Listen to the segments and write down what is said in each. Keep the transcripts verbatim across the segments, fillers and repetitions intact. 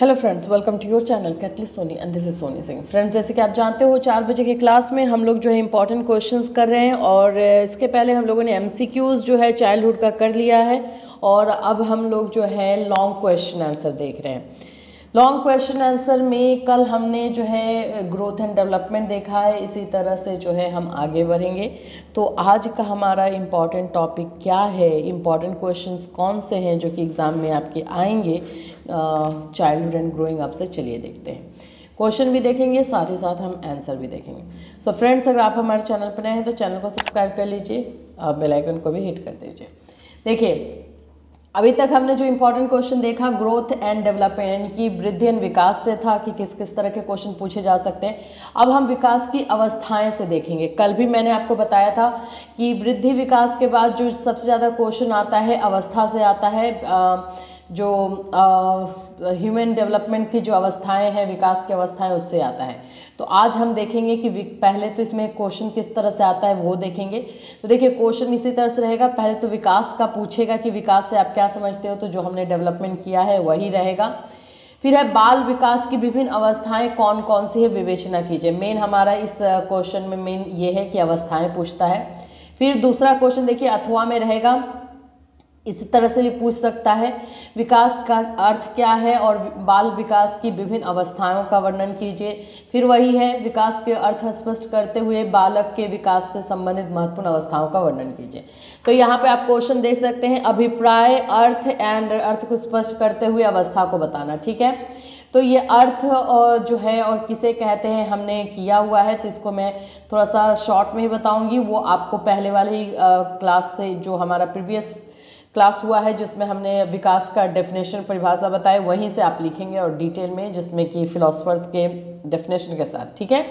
Hello friends, welcome to your channel catalyst Soni and this is Soni Singh. Friends, जैसे कि आप जानते हो चार बजे की क्लास में हम लोग जो है इंपॉर्टेंट क्वेश्चंस कर रहे हैं और इसके पहले हम लोगों ने एमसीक्यूज जो है चाइल्डहुड का कर लिया है और अब हम लोग जो है लॉन्ग क्वेश्चन आंसर देख रहे हैं। लॉन्ग क्वेश्चन आंसर में कल हमने जो है ग्रोथ एंड डेवलपमेंट देखा है, इसी तरह से जो है हम आगे बढ़ेंगे। तो आज का हमारा इम्पॉर्टेंट टॉपिक क्या है, इम्पॉर्टेंट क्वेश्चंस कौन से हैं जो कि एग्ज़ाम में आपके आएंगे चाइल्डहुड एंड ग्रोइंग अप से, चलिए देखते हैं। क्वेश्चन भी देखेंगे, साथ ही साथ हम आंसर भी देखेंगे। सो so फ्रेंड्स, अगर आप हमारे चैनल पर नए हैं तो चैनल को सब्सक्राइब कर लीजिए और बेल आइकन को भी हिट कर दीजिए। देखिए, अभी तक हमने जो इम्पोर्टेंट क्वेश्चन देखा ग्रोथ एंड डेवलपमेंट यानी कि वृद्धि एंड विकास से था कि किस किस तरह के क्वेश्चन पूछे जा सकते हैं। अब हम विकास की अवस्थाएं से देखेंगे। कल भी मैंने आपको बताया था कि वृद्धि विकास के बाद जो सबसे ज़्यादा क्वेश्चन आता है अवस्था से आता है। आ, जो ह्यूमन डेवलपमेंट की जो अवस्थाएं हैं, विकास की अवस्थाएं, उससे आता है। तो आज हम देखेंगे कि पहले तो इसमें क्वेश्चन किस तरह से आता है वो देखेंगे। तो देखिए, क्वेश्चन इसी तरह से रहेगा। पहले तो विकास का पूछेगा कि विकास से आप क्या समझते हो, तो जो हमने डेवलपमेंट किया है वही रहेगा। फिर है बाल विकास की विभिन्न अवस्थाएं कौन कौन सी है, विवेचना कीजिए। मेन हमारा इस क्वेश्चन में मेन ये है कि अवस्थाएँ पूछता है। फिर दूसरा क्वेश्चन देखिए अथवा में रहेगा, इसी तरह से भी पूछ सकता है। विकास का अर्थ क्या है और बाल विकास की विभिन्न अवस्थाओं का वर्णन कीजिए। फिर वही है, विकास के अर्थ स्पष्ट करते हुए बालक के विकास से संबंधित महत्वपूर्ण अवस्थाओं का वर्णन कीजिए। तो यहाँ पे आप क्वेश्चन देख सकते हैं, अभिप्राय, अर्थ एंड अर्थ को स्पष्ट करते हुए अवस्था को बताना। ठीक है, तो ये अर्थ और जो है और किसे कहते हैं हमने किया हुआ है, तो इसको मैं थोड़ा सा शॉर्ट में ही बताऊँगी। वो आपको पहले वाली क्लास से जो हमारा प्रीवियस क्लास हुआ है जिसमें हमने विकास का डेफिनेशन, परिभाषा बताई, वहीं से आप लिखेंगे और डिटेल में, जिसमें कि फिलोसफर्स के डेफिनेशन के साथ। ठीक है,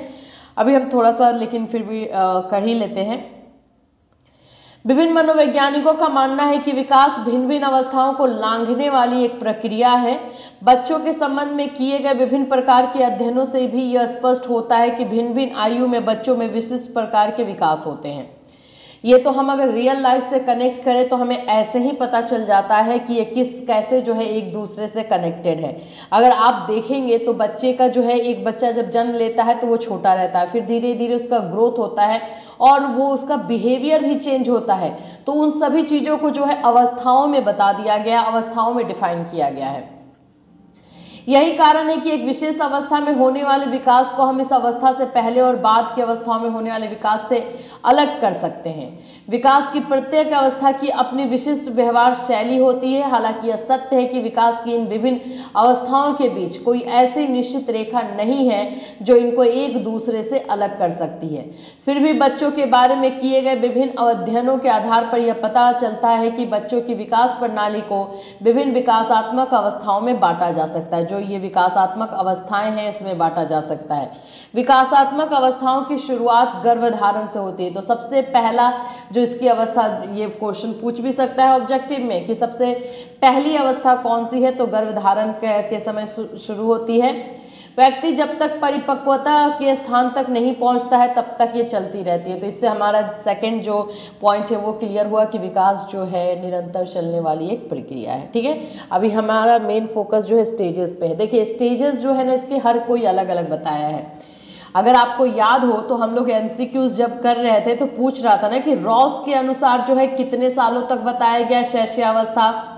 अभी हम थोड़ा सा लेकिन फिर भी आ, कर ही लेते हैं। विभिन्न मनोवैज्ञानिकों का मानना है कि विकास भिन्न भिन्न अवस्थाओं को लांघने वाली एक प्रक्रिया है। बच्चों के संबंध में किए गए विभिन्न प्रकार के अध्ययनों से भी यह स्पष्ट होता है कि भिन्न भिन्न आयु में बच्चों में विशिष्ट प्रकार के विकास होते हैं। ये तो हम अगर रियल लाइफ से कनेक्ट करें तो हमें ऐसे ही पता चल जाता है कि ये किस कैसे जो है एक दूसरे से कनेक्टेड है। अगर आप देखेंगे तो बच्चे का जो है, एक बच्चा जब जन्म लेता है तो वो छोटा रहता है, फिर धीरे धीरे उसका ग्रोथ होता है और वो उसका बिहेवियर भी चेंज होता है। तो उन सभी चीज़ों को जो है अवस्थाओं में बता दिया गया, अवस्थाओं में डिफाइन किया गया है। यही कारण है कि एक विशेष अवस्था में होने वाले विकास को हम इस अवस्था से पहले और बाद की अवस्थाओं में होने वाले विकास से अलग कर सकते हैं। विकास की प्रत्येक अवस्था की अपनी विशिष्ट व्यवहार शैली होती है। हालांकि यह सत्य है कि विकास की इन विभिन्न अवस्थाओं के बीच कोई ऐसी निश्चित रेखा नहीं है जो इनको एक दूसरे से अलग कर सकती है, फिर भी बच्चों के बारे में किए गए विभिन्न अध्ययनों के आधार पर यह पता चलता है कि बच्चों की विकास प्रणाली को विभिन्न विकासात्मक अवस्थाओं में बांटा जा सकता है। जो ये विकासात्मक अवस्थाएं हैं इसमें बांटा जा सकता है। विकासात्मक अवस्थाओं की शुरुआत गर्भधारण से होती है। तो सबसे पहला जो इसकी अवस्था, ये क्वेश्चन पूछ भी सकता है ऑब्जेक्टिव में कि सबसे पहली अवस्था कौन सी है, तो गर्भधारण के समय शुरू होती है। व्यक्ति जब तक परिपक्वता के स्थान तक नहीं पहुंचता है तब तक ये चलती रहती है। तो इससे हमारा सेकंड जो पॉइंट है वो क्लियर हुआ कि विकास जो है निरंतर चलने वाली एक प्रक्रिया है। ठीक है, अभी हमारा मेन फोकस जो है स्टेजेस पे है। देखिए, स्टेजेस जो है ना इसके हर कोई अलग अलग बताया है। अगर आपको याद हो तो हम लोग एमसीक्यूज जब कर रहे थे तो पूछ रहा था ना कि रॉस के अनुसार जो है कितने सालों तक बताया गया शैशवावस्था,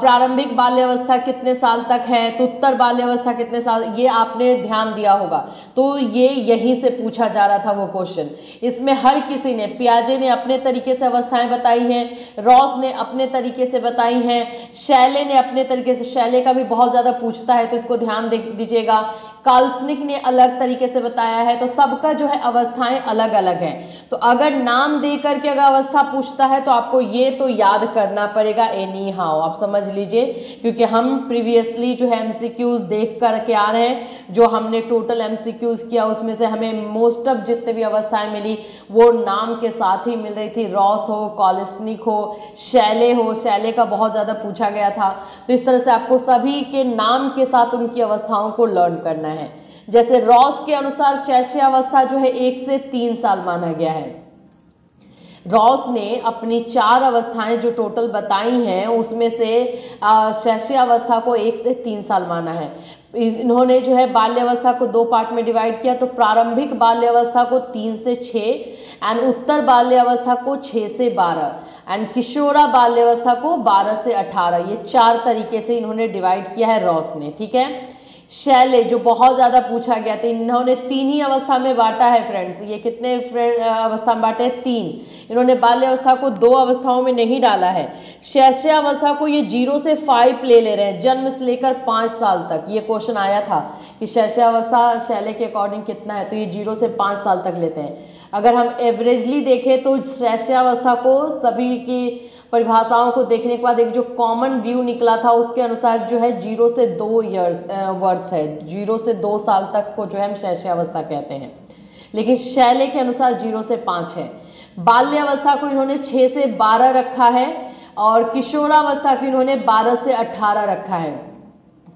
प्रारंभिक बाल्यावस्था कितने साल तक है, तो उत्तर बाल्यावस्था कितने साल, ये आपने ध्यान दिया होगा। तो ये यहीं से पूछा जा रहा था वो क्वेश्चन। इसमें हर किसी ने, पियाजे ने अपने तरीके से अवस्थाएं बताई हैं, रॉस ने अपने तरीके से बताई हैं, शैले ने अपने तरीके से, शैले का भी बहुत ज़्यादा पूछता है तो इसको ध्यान दीजिएगा, काल्सनिक ने अलग तरीके से बताया है। तो सबका जो है अवस्थाएं अलग अलग हैं। तो अगर नाम दे करके अगर अवस्था पूछता है तो आपको ये तो याद करना पड़ेगा एनी हाउ, आप समझ लीजिए, क्योंकि हम प्रीवियसली जो है एमसीक्यूज देख करके आ रहे हैं। जो हमने टोटल एमसीक्यूज किया उसमें से हमें मोस्ट ऑफ जितने भी अवस्थाएं मिली वो नाम के साथ ही मिल रही थी। रॉस हो, काल्सनिक हो, शैले हो, शैले का बहुत ज़्यादा पूछा गया था। तो इस तरह से आपको सभी के नाम के साथ उनकी अवस्थाओं को लर्न करना है। जैसे रॉस के अनुसार शैशवावस्था जो है एक से तीन साल माना गया है। रॉस ने अपनी चार अवस्थाएं जो टोटल बताई हैं उसमें से शैशय अवस्था को एक से तीन साल माना है। इन्होंने जो है बाल्यावस्था को दो पार्ट में डिवाइड किया, तो प्रारंभिक बाल्यावस्था को तीन से छः एंड उत्तर बाल्यावस्था को छः से बारह एंड किशोरा बाल्यावस्था को बारह से अठारह, ये चार तरीके से इन्होंने डिवाइड किया है रॉस ने। ठीक है, शैले जो बहुत ज़्यादा पूछा गया था, इन्होंने तीन ही अवस्था में बांटा है फ्रेंड्स। ये कितने अवस्था में बांटे? तीन। इन्होंने बाल्यावस्था को दो अवस्थाओं में नहीं डाला है। शैशय अवस्था को ये जीरो से फाइव ले ले रहे हैं, जन्म से लेकर पाँच साल तक। ये क्वेश्चन आया था कि शैशय अवस्था शैले के अकॉर्डिंग कितना है, तो ये जीरो से पाँच साल तक लेते हैं। अगर हम एवरेजली देखें तो शैशय अवस्था को सभी की परिभाषाओं को देखने के बाद एक जो कॉमन व्यू निकला था उसके अनुसार जो है जीरो से दो ईयर्स वर्ष है, जीरो से दो साल तक को जो है हम शैशयावस्था कहते हैं, लेकिन शैले के अनुसार जीरो से पाँच है। बाल्यावस्था को इन्होंने छः से बारह रखा है और किशोरावस्था को इन्होंने बारह से अठारह रखा है,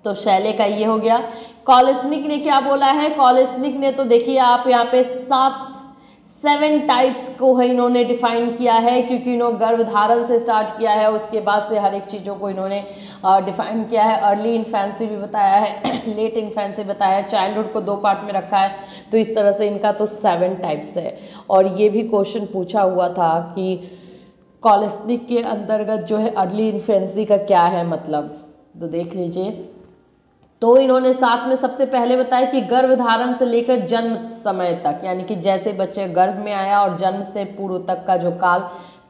तो शैले का ये हो गया। काल्सनिक ने क्या बोला है? काल्सनिक ने तो देखिए आप यहाँ पे सात सेवन टाइप्स को है इन्होंने डिफाइन किया है, क्योंकि इन्होंने गर्भधारण से स्टार्ट किया है, उसके बाद से हर एक चीज़ों को इन्होंने डिफाइन किया है। अर्ली इन्फेंसी भी बताया है, लेट इन्फेंसी बताया है, चाइल्डहुड को दो पार्ट में रखा है, तो इस तरह से इनका तो सेवन टाइप्स है। और ये भी क्वेश्चन पूछा हुआ था कि काल्सनिक के अंतर्गत जो है अर्ली इन्फेंसी का क्या है मतलब, तो देख लीजिए। तो इन्होंने साथ में सबसे पहले बताया कि गर्भधारण से लेकर जन्म समय तक, यानी कि जैसे बच्चे गर्भ में आया और जन्म से पूर्व तक का जो काल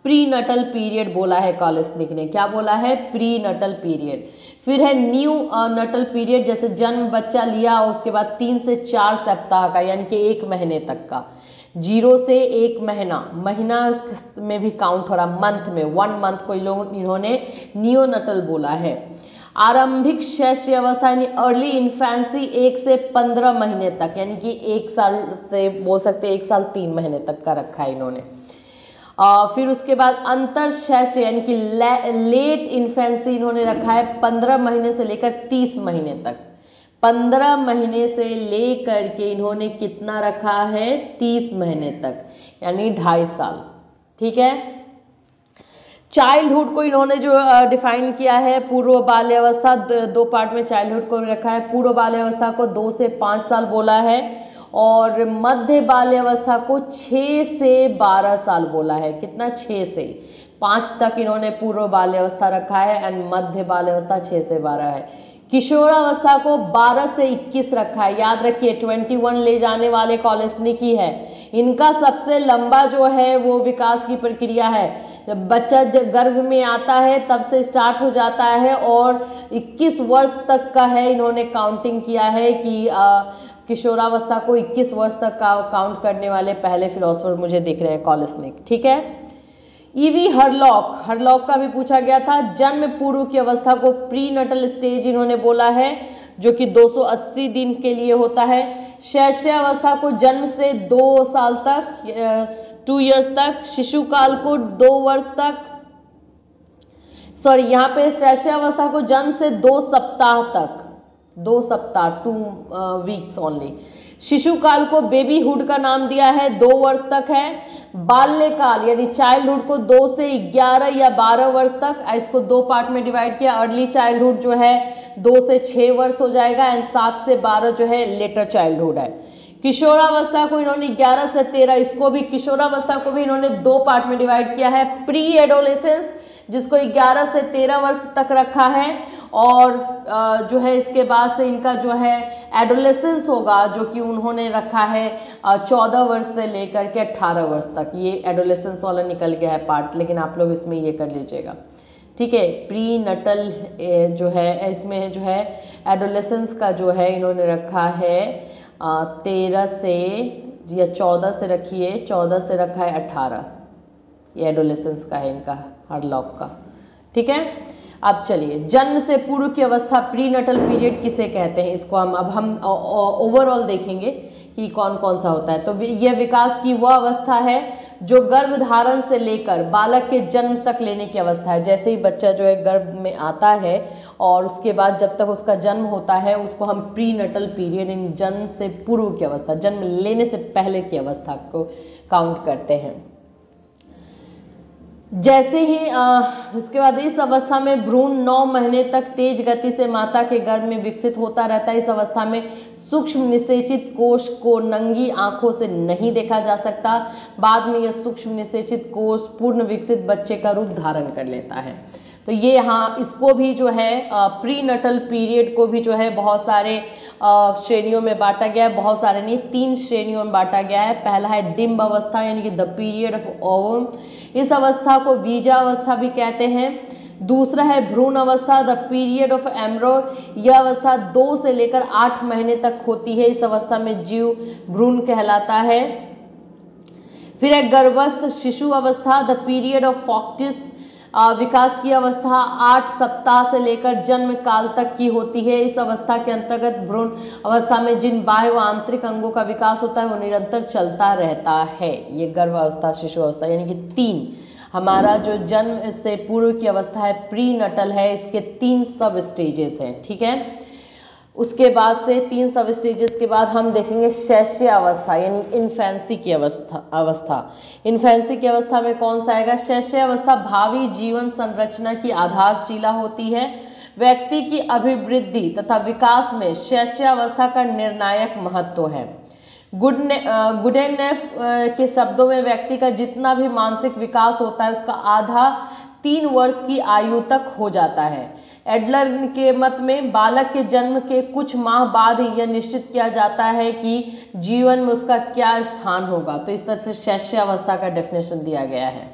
प्रीनेटल पीरियड बोला है काल्सनिक ने। क्या बोला है? Prenatal period. फिर है न्यू नटल पीरियड, जैसे जन्म बच्चा लिया और उसके बाद तीन से चार सप्ताह का यानी कि एक महीने तक का, जीरो से एक महीना, महीना में भी काउंट हो रहा, मंथ में वन मंथ को इन्होंने न्यू नटल बोला है। आरंभिक शैशय अवस्था यानी अर्ली इन्फेंसी एक से पंद्रह महीने तक, यानी कि एक साल से बोल सकते हैं, एक साल तीन महीने तक का रखा है इन्होंने। आ, फिर उसके बाद अंतर शैशय यानी कि ले, लेट इन्फेंसी इन्होंने रखा है पंद्रह महीने से लेकर तीस महीने तक। पंद्रह महीने से लेकर के इन्होंने कितना रखा है? तीस महीने तक, यानी ढाई साल। ठीक है, चाइल्डहुड को इन्होंने जो डिफाइन किया है पूर्व बाल्यावस्था दो पार्ट में चाइल्डहुड को रखा है, पूर्व बाल्यावस्था को दो से पाँच साल बोला है और मध्य बाल्यावस्था को छः से बारह साल बोला है। कितना? छः से पाँच तक इन्होंने पूर्व बाल्यावस्था रखा है एंड मध्य बाल्यावस्था छः से बारह है। किशोरावस्था को बारह से इक्कीस रखा है। याद रखिए इक्कीस ले जाने वाले काल्सनिक ही है, इनका सबसे लंबा जो है वो विकास की प्रक्रिया है। जब बच्चा जब गर्भ में आता है तब से स्टार्ट हो जाता है और इक्कीस वर्ष तक का है, इन्होंने काउंटिंग किया है कि आ, किशोरावस्था को इक्कीस वर्ष तक का काउंट करने वाले पहले फिलोसोफर मुझे दिख रहे हैं काल्सनिक। ठीक है, ईवी हरलॉक, हरलॉक का भी पूछा गया था, जन्म पूर्व की अवस्था को प्रीनेटल स्टेज इन्होंने बोला है जो कि दो सौ अस्सी दिन के लिए होता है। शैशय अवस्था को जन्म से दो साल तक, टू इयर्स तक, शिशुकाल को दो वर्ष तक, सॉरी यहाँ पे शैशय अवस्था को जन्म से दो सप्ताह तक, दो सप्ताह टू वीक्स ओनली। शिशुकाल को बेबीहुड का नाम दिया है, दो वर्ष तक है। बाल्यकाल यानी चाइल्डहुड को दो से ग्यारह या बारह वर्ष तक, इसको दो पार्ट में डिवाइड किया। अर्ली चाइल्डहुड जो है दो से छः वर्ष हो जाएगा एंड सात से बारह जो है लेटर चाइल्डहुड है। किशोरावस्था को इन्होंने ग्यारह से तेरह, इसको भी किशोरावस्था को भी इन्होंने दो पार्ट में डिवाइड किया है। प्री एडोलेसेंस जिसको ग्यारह से तेरह वर्ष तक रखा है और जो है इसके बाद से इनका जो है एडोलेसेंस होगा जो कि उन्होंने रखा है चौदह वर्ष से लेकर के अठारह वर्ष तक। ये एडोलेसेंस वाला निकल गया है पार्ट, लेकिन आप लोग इसमें ये कर लीजिएगा। ठीक है, प्री नटल जो है इसमें जो है एडोलेसेंस का जो है इन्होंने रखा है तेरह से या चौदह से, रखिए चौदह से रखा है अठारह, ये एडोलेसेंस का है इनका हरलॉक का। ठीक है, अब चलिए जन्म से पूर्व की अवस्था प्रीनेटल पीरियड किसे कहते हैं, इसको हम अब हम ओवरऑल देखेंगे कि कौन कौन सा होता है। तो यह विकास की वह अवस्था है जो गर्भधारण से लेकर बालक के जन्म तक लेने की अवस्था है। जैसे ही बच्चा जो है गर्भ में आता है और उसके बाद जब तक उसका जन्म होता है उसको हम प्रीनेटल पीरियड इन जन्म से पूर्व की अवस्था, जन्म लेने से पहले की अवस्था को काउंट करते हैं। जैसे ही आ, उसके बाद इस अवस्था में भ्रूण नौ महीने तक तेज गति से माता के गर्भ में विकसित होता रहता है। इस अवस्था में सूक्ष्म निषेचित कोष को नंगी आंखों से नहीं देखा जा सकता। बाद में यह सूक्ष्म निषेचित कोष पूर्ण विकसित बच्चे का रूप धारण कर लेता है। तो ये यहाँ इसको भी जो है प्री नटल पीरियड को भी जो है बहुत सारे श्रेणियों में बांटा गया है, बहुत सारे नहीं तीन श्रेणियों में बांटा गया है। पहला है डिम्ब अवस्था यानी कि द पीरियड ऑफ ओवम, इस अवस्था को वीजा अवस्था भी कहते हैं। दूसरा है भ्रूण अवस्था द पीरियड ऑफ एम्ब्रो, यह अवस्था दो से लेकर आठ महीने तक होती है। इस अवस्था में जीव भ्रूण कहलाता है। फिर है गर्भस्थ शिशु अवस्था द पीरियड ऑफ फॉक्टिस, विकास की अवस्था आठ सप्ताह से लेकर जन्म काल तक की होती है। इस अवस्था के अंतर्गत भ्रूण अवस्था में जिन बाह्य व आंतरिक अंगों का विकास होता है वो निरंतर चलता रहता है। ये गर्भावस्था शिशु अवस्था यानी कि तीन, हमारा जो जन्म से पूर्व की अवस्था है प्री नटल है, इसके तीन सब स्टेजेस हैं। ठीक है, उसके बाद से तीन सब स्टेजेस के बाद हम देखेंगे शैशय अवस्था यानी इन्फेंसी की अवस्था अवस्था इन्फेंसी की अवस्था में कौन सा आएगा? शैशय अवस्था भावी जीवन संरचना की आधारशिला होती है। व्यक्ति की अभिवृद्धि तथा विकास में शैशय अवस्था का निर्णायक महत्व है। गुडेनफ के शब्दों में व्यक्ति का जितना भी मानसिक विकास होता है उसका आधा तीन वर्ष की आयु तक हो जाता है। एडलर के मत में बालक के जन्म के कुछ माह बाद ही यह निश्चित किया जाता है कि जीवन में उसका क्या स्थान होगा। तो इस तरह से शैशय अवस्था का डेफिनेशन दिया गया है।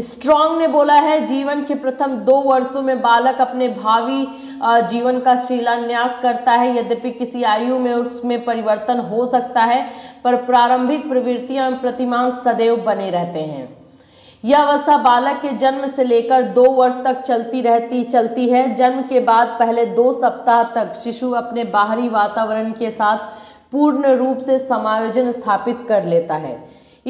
स्ट्रॉन्ग ने बोला है जीवन के प्रथम दो वर्षों में बालक अपने भावी जीवन का शिलान्यास करता है। यद्यपि किसी आयु में उसमें परिवर्तन हो सकता है पर प्रारंभिक प्रवृत्तियां एवं प्रतिमान सदैव बने रहते हैं। यह अवस्था बालक के जन्म से लेकर दो वर्ष तक चलती रहती चलती है। जन्म के बाद पहले दो सप्ताह तक शिशु अपने बाहरी वातावरण के साथ पूर्ण रूप से समायोजन स्थापित कर लेता है।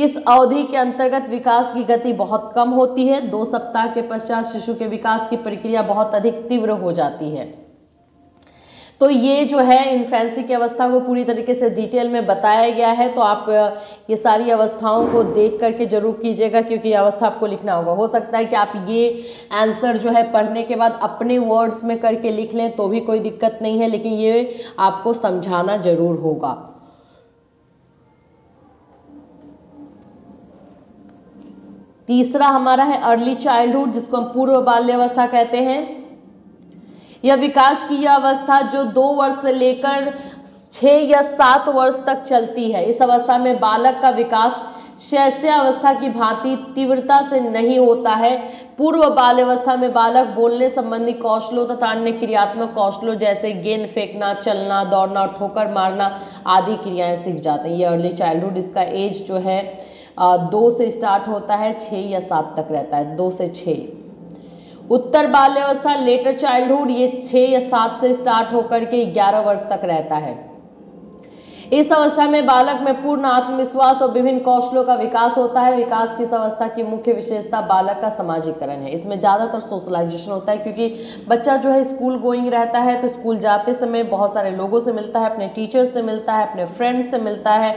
इस अवधि के अंतर्गत विकास की गति बहुत कम होती है। दो सप्ताह के पश्चात शिशु के विकास की प्रक्रिया बहुत अधिक तीव्र हो जाती है। तो ये जो है इन्फेंसी की अवस्था को पूरी तरीके से डिटेल में बताया गया है। तो आप ये सारी अवस्थाओं को देख करके जरूर कीजिएगा क्योंकि ये अवस्था आपको लिखना होगा। हो सकता है कि आप ये आंसर जो है पढ़ने के बाद अपने वर्ड्स में करके लिख लें तो भी कोई दिक्कत नहीं है, लेकिन ये आपको समझाना जरूर होगा। तीसरा हमारा है अर्ली चाइल्डहुड, जिसको हम पूर्व बाल्यावस्था कहते हैं। यह विकास की यह अवस्था जो दो वर्ष से लेकर छः या सात वर्ष तक चलती है। इस अवस्था में बालक का विकास शैशय अवस्था की भांति तीव्रता से नहीं होता है। पूर्व बाल्यावस्था में बालक बोलने संबंधी कौशलों तथा अन्य क्रियात्मक कौशलों जैसे गेंद फेंकना, चलना, दौड़ना, ठोकर मारना आदि क्रियाएं सीख जाते हैं। ये अर्ली चाइल्डहुड, इसका एज जो है दो से स्टार्ट होता है, छः या सात तक रहता है, दो से छः। उत्तर बाल्यावस्था लेटर चाइल्डहुड, ये छः या सात से स्टार्ट होकर के ग्यारह वर्ष तक रहता है। इस अवस्था में बालक में पूर्ण आत्मविश्वास और विभिन्न कौशलों का विकास होता है। विकास की इस अवस्था की मुख्य विशेषता बालक का सामाजिकरण है। इसमें ज़्यादातर सोशलाइजेशन होता है क्योंकि बच्चा जो है स्कूल गोइंग रहता है, तो स्कूल जाते समय बहुत सारे लोगों से मिलता है, अपने टीचर से मिलता है, अपने फ्रेंड से मिलता है,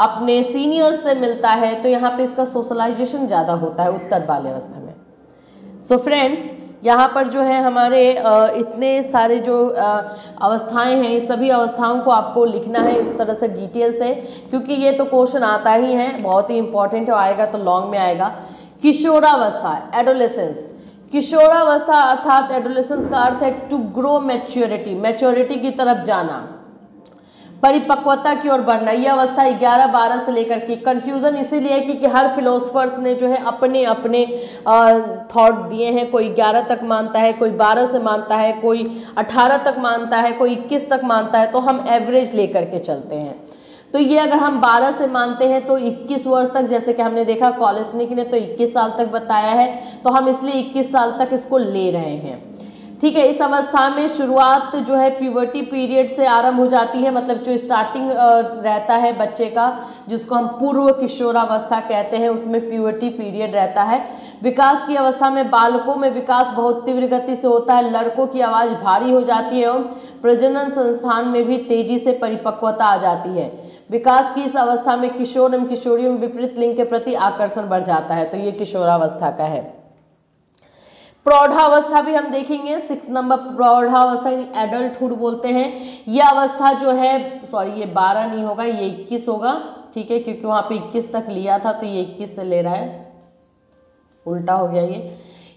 अपने सीनियर्स से मिलता है। तो यहाँ पे इसका सोशलाइजेशन ज़्यादा होता है उत्तर बाल्यावस्था में। सो फ्रेंड्स, यहाँ पर जो है हमारे इतने सारे जो अवस्थाएं हैं, सभी अवस्थाओं को आपको लिखना है इस तरह से डिटेल से, क्योंकि ये तो क्वेश्चन आता ही है, बहुत ही इंपॉर्टेंट है, आएगा तो लॉन्ग में आएगा। किशोरावस्था एडोलेसेंस, किशोरावस्था अर्थात एडोलेसेंस का अर्थ है टू ग्रो मैच्योरिटी, मैच्योरिटी की तरफ जाना, परिपक्वता की ओर बढ़ना। यह अवस्था ग्यारह बारह से लेकर के, कन्फ्यूज़न इसीलिए है क्योंकि हर फिलोसफर्स ने जो है अपने अपने थॉट दिए हैं। कोई ग्यारह तक मानता है, कोई बारह से मानता है, कोई अठारह तक मानता है, कोई इक्कीस तक मानता है। तो हम एवरेज लेकर के चलते हैं। तो ये अगर हम बारह से मानते हैं तो इक्कीस वर्ष तक, जैसे कि हमने देखा काल्सनिक ने तो इक्कीस साल तक बताया है, तो हम इसलिए इक्कीस साल तक इसको ले रहे हैं। ठीक है, इस अवस्था में शुरुआत जो है प्यूबर्टी पीरियड से आरंभ हो जाती है, मतलब जो स्टार्टिंग रहता है बच्चे का, जिसको हम पूर्व किशोरावस्था कहते हैं, उसमें प्यूबर्टी पीरियड रहता है। विकास की अवस्था में बालकों में विकास बहुत तीव्र गति से होता है। लड़कों की आवाज़ भारी हो जाती है और प्रजनन संस्थान में भी तेजी से परिपक्वता आ जाती है। विकास की इस अवस्था में किशोर एवं किशोरी में विपरीत लिंग के प्रति आकर्षण बढ़ जाता है, तो ये किशोरावस्था का है। प्रौढ़ावस्था भी हम देखेंगे, सिक्स नंबर प्रौढ़ावस्था एडल्टहुड बोलते हैं। यह अवस्था जो है, सॉरी ये बारह नहीं होगा, ये इक्कीस होगा, ठीक है, क्योंकि वहां पे इक्कीस तक लिया था तो ये इक्कीस से ले रहा है, उल्टा हो गया ये।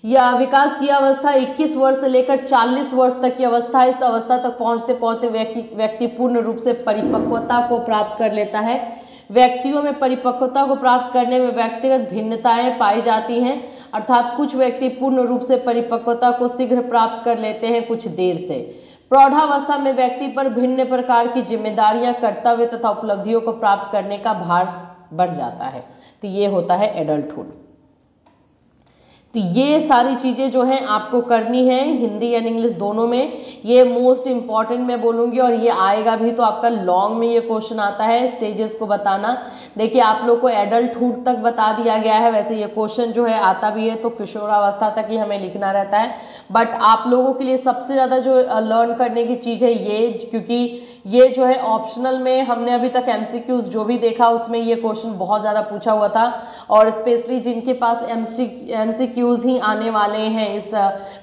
या विकास की अवस्था इक्कीस वर्ष से लेकर चालीस वर्ष तक की अवस्था, इस अवस्था तक पहुंचते पहुंचते व्यक्ति व्यक्ति पूर्ण रूप से परिपक्वता को प्राप्त कर लेता है। व्यक्तियों में परिपक्वता को प्राप्त करने में व्यक्तिगत भिन्नताएं पाई जाती हैं, अर्थात कुछ व्यक्ति पूर्ण रूप से परिपक्वता को शीघ्र प्राप्त कर लेते हैं, कुछ देर से। प्रौढ़ावस्था में व्यक्ति पर भिन्न प्रकार की जिम्मेदारियां, कर्तव्य तथा उपलब्धियों को प्राप्त करने का भार बढ़ जाता है, तो ये होता है एडल्टहुड। तो ये सारी चीज़ें जो हैं आपको करनी है, हिंदी एंड इंग्लिश दोनों में, ये मोस्ट इम्पॉर्टेंट मैं बोलूँगी, और ये आएगा भी, तो आपका लॉन्ग में ये क्वेश्चन आता है, स्टेजेस को बताना। देखिए आप लोग को एडल्टहुड तक बता दिया गया है, वैसे ये क्वेश्चन जो है आता भी है, तो किशोरावस्था तक ही हमें लिखना रहता है, बट आप लोगों के लिए सबसे ज़्यादा जो लर्न करने की चीज़ है ये, क्योंकि ये जो है ऑप्शनल में हमने अभी तक एमसीक्यूज जो भी देखा उसमें ये क्वेश्चन बहुत ज़्यादा पूछा हुआ था, और स्पेशली जिनके पास एमसीक्यूज ही आने वाले हैं इस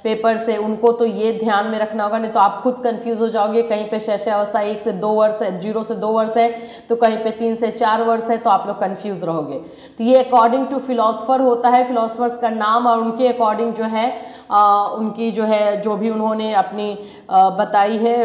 पेपर से, उनको तो ये ध्यान में रखना होगा, नहीं तो आप खुद कंफ्यूज हो जाओगे। कहीं पे शैशवावस्था एक से दो वर्ष है, जीरो से दो वर्ष है, तो कहीं पे तीन से चार वर्ष है, तो आप लोग कन्फ्यूज़ रहोगे। तो ये अकॉर्डिंग टू फिलोसफर होता है, फिलोसफर्स का नाम और उनके अकॉर्डिंग जो है आ, उनकी जो है जो भी उन्होंने अपनी आ, बताई है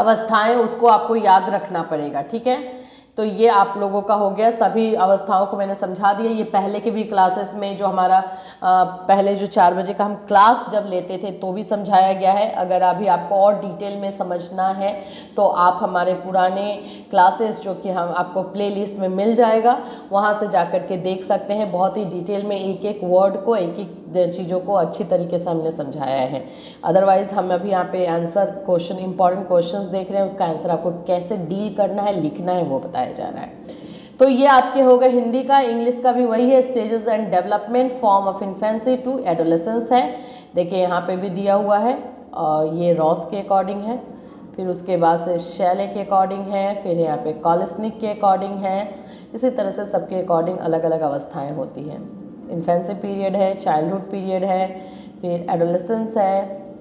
अवस्थाएं, उसको आपको याद रखना पड़ेगा, ठीक है। तो ये आप लोगों का हो गया, सभी अवस्थाओं को मैंने समझा दिया। ये पहले के भी क्लासेस में जो हमारा आ, पहले जो चार बजे का हम क्लास जब लेते थे तो भी समझाया गया है। अगर अभी आपको और डिटेल में समझना है तो आप हमारे पुराने क्लासेस जो कि हम आपको प्लेलिस्ट में मिल जाएगा, वहाँ से जा कर के देख सकते हैं। बहुत ही डिटेल में एक एक वर्ड को, एक एक चीज़ों को अच्छी तरीके से हमने समझाया है। अदरवाइज़ हम अभी यहाँ पे आंसर क्वेश्चन, इंपॉर्टेंट क्वेश्चंस देख रहे हैं, उसका आंसर आपको कैसे डील करना है, लिखना है, वो बताया जा रहा है। तो ये आपके हो गए हिंदी का। इंग्लिश का भी वही है, stages and development form of infancy to adolescence है। देखिए यहाँ पे भी दिया हुआ है, और ये रॉस के अकॉर्डिंग है, फिर उसके बाद से शैले के अकॉर्डिंग है, फिर यहाँ पे काल्सनिक के अकॉर्डिंग है, इसी तरह से सबके अकॉर्डिंग अलग अलग अवस्थाएँ होती हैं। इन्फेंसी पीरियड है, चाइल्डहुड पीरियड है, फिर एडोलेसेंस है,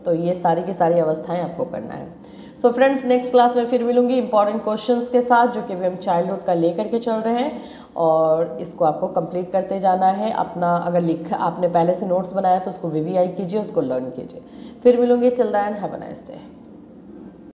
तो ये सारी की सारी अवस्थाएं आपको करना है। सो फ्रेंड्स, नेक्स्ट क्लास में फिर मिलूंगी इंपॉर्टेंट क्वेश्चंस के साथ, जो कि हम चाइल्डहुड का लेकर के चल रहे हैं, और इसको आपको कंप्लीट करते जाना है अपना। अगर लिख आपने पहले से नोट्स बनाया तो उसको वी वी आई कीजिए, उसको लर्न कीजिए। फिर मिलूंगी, children have a nice day.